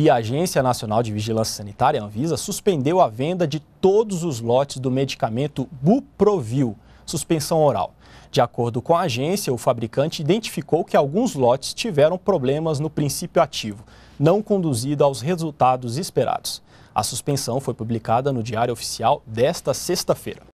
E a Agência Nacional de Vigilância Sanitária, Anvisa, suspendeu a venda de todos os lotes do medicamento Buprovil, suspensão oral. De acordo com a agência, o fabricante identificou que alguns lotes tiveram problemas no princípio ativo, não conduzido aos resultados esperados. A suspensão foi publicada no Diário Oficial desta sexta-feira.